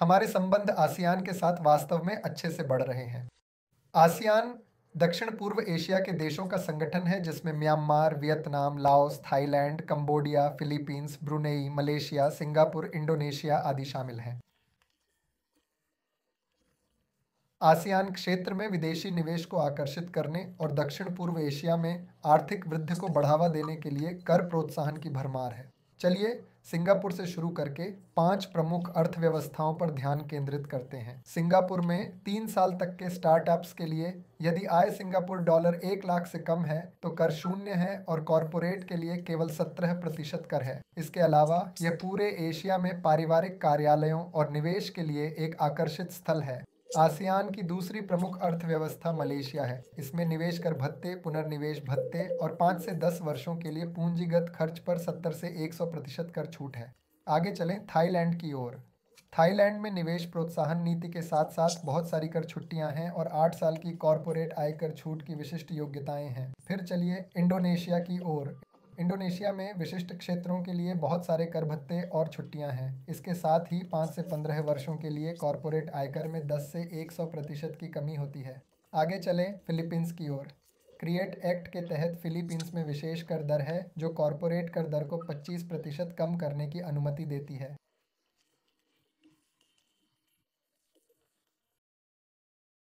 हमारे संबंध आसियान के साथ वास्तव में अच्छे से बढ़ रहे हैं। आसियान दक्षिण पूर्व एशिया के देशों का संगठन है जिसमें Myanmar, Vietnam, Laos, Thailand, Cambodia, Philippines, Brunei, Malaysia, Singapore, Indonesia आदि शामिल हैं। आसियान क्षेत्र में विदेशी निवेश को आकर्षित करने और दक्षिण पूर्व एशिया में आर्थिक वृद्धि को बढ़ावा देने के लिए कर प्रोत्साहन की भरमार है। चलिए सिंगापुर से शुरू करके 5 प्रमुख अर्थव्यवस्थाओं पर ध्यान केंद्रित करते हैं। सिंगापुर में 3 साल तक के स्टार्टअप्स के लिए यदि आय सिंगापुर डॉलर 1 लाख से कम है तो कर शून्य है और कॉरपोरेट के लिए केवल 17% कर है। इसके अलावा यह पूरे एशिया में पारिवारिक कार्यालयों और निवेश के लिए एक आकर्षित स्थल है। आसियान की दूसरी प्रमुख अर्थव्यवस्था मलेशिया है। इसमें निवेश कर भत्ते, पुनर्निवेश भत्ते और 5 से 10 वर्षों के लिए पूंजीगत खर्च पर 70 से 100% कर छूट है। आगे चलें थाईलैंड की ओर। थाईलैंड में निवेश प्रोत्साहन नीति के साथ साथ बहुत सारी कर छुट्टियां हैं और 8 साल की कॉरपोरेट आय कर छूट की विशिष्ट योग्यताएँ हैं। फिर चलिए इंडोनेशिया की ओर। इंडोनेशिया में विशिष्ट क्षेत्रों के लिए बहुत सारे कर भत्ते और छुट्टियां हैं। इसके साथ ही 5 से 15 वर्षों के लिए कॉरपोरेट आयकर में 10 से 100% की कमी होती है। आगे चलें फिलीपींस की ओर। क्रिएट एक्ट के तहत फिलीपींस में विशेष कर दर है जो कॉरपोरेट कर दर को 25% कम करने की अनुमति देती है।